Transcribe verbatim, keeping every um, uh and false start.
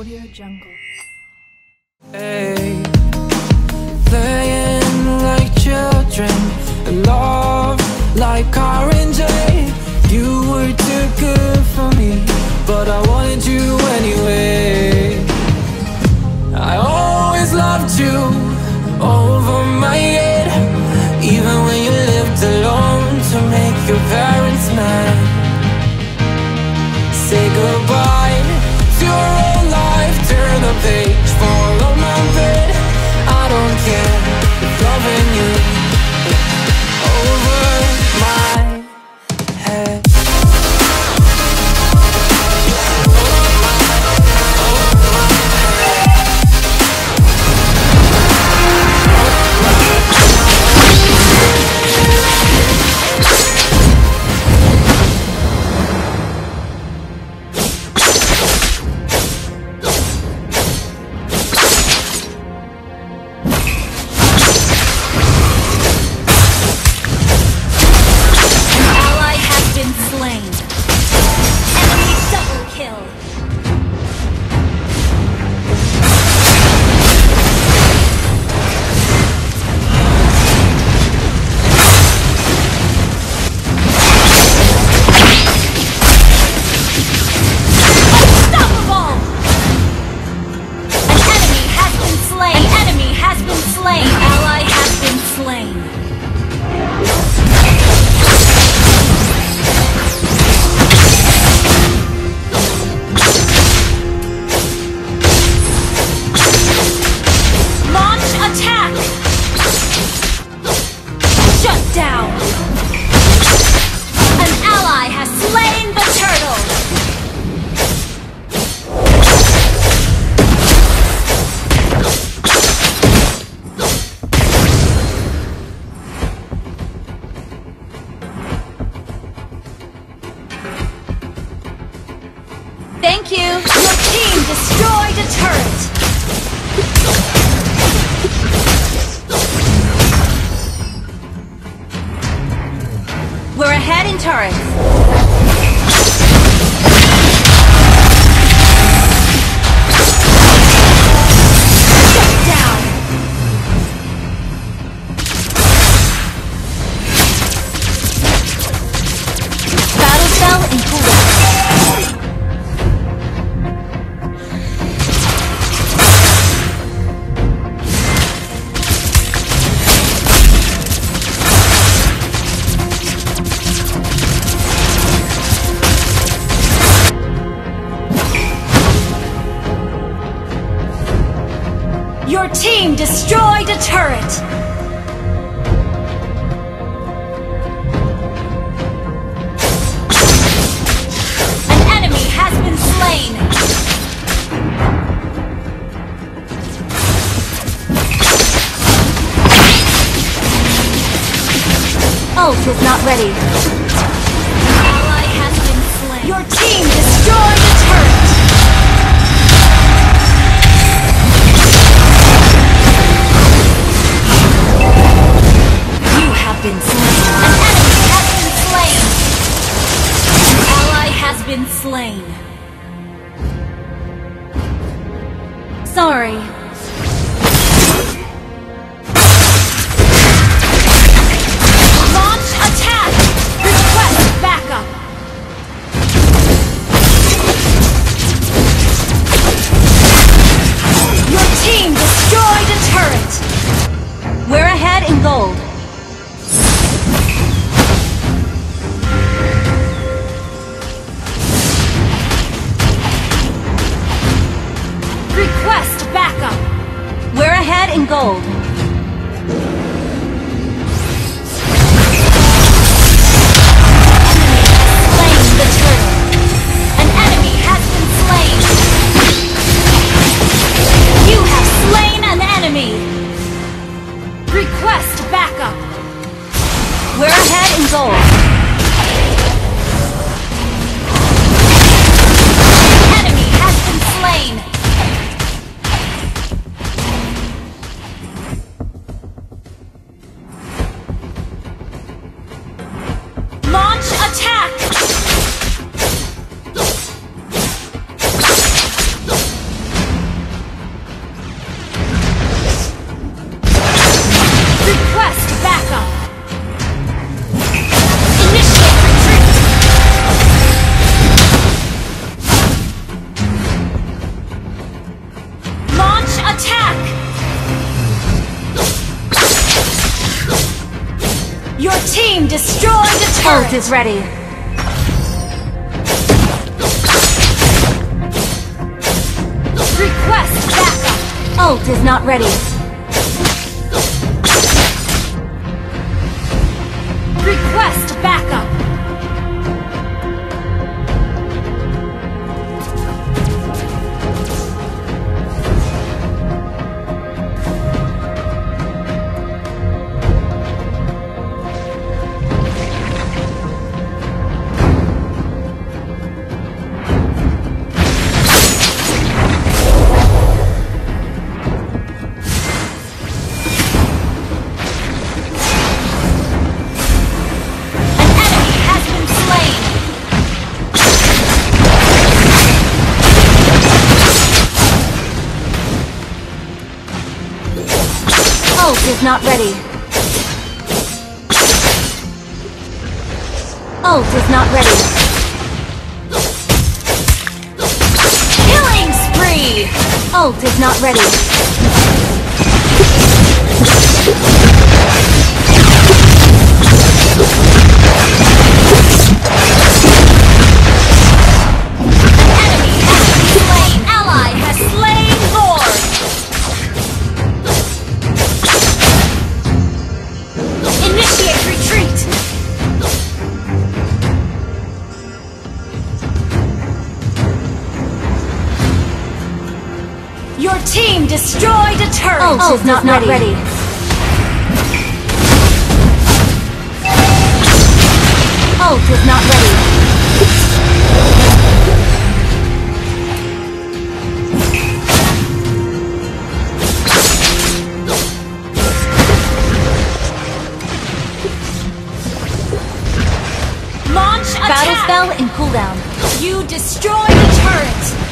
Audio Jungle. Hey, playing like children, love like R and J. You were too good for me, but I wanted you anyway. I always loved you over my head, even when you lived alone to make your parents mad. Say goodbye to your own life, turn the page, fall on my bed. I don't care if loving you over my head. Thank you! Your team destroyed a turret! We're ahead in turrets! Shut down! Battle cell in cooldown. Your team destroyed a turret! An enemy has been slain! Ult is not ready. Ally has been slain. Your team destroyed a turret! Been slain. An enemy has been slain! An ally has been slain. Sorry. Launch attack! Request backup! Your team destroyed a turret! We're ahead in gold. In gold. Bolt is ready. Request backup. Ult is not ready. Request backup. Is not ready. Ult is not ready. Killing spree! Ult is not ready. An enemy has been slain. Ally has slain Lord. Initiate retreat! Your team destroyed a turret! Ult oh, is not, not ready. ready. Ult is not ready. Battle spell in cooldown. You destroy the turret!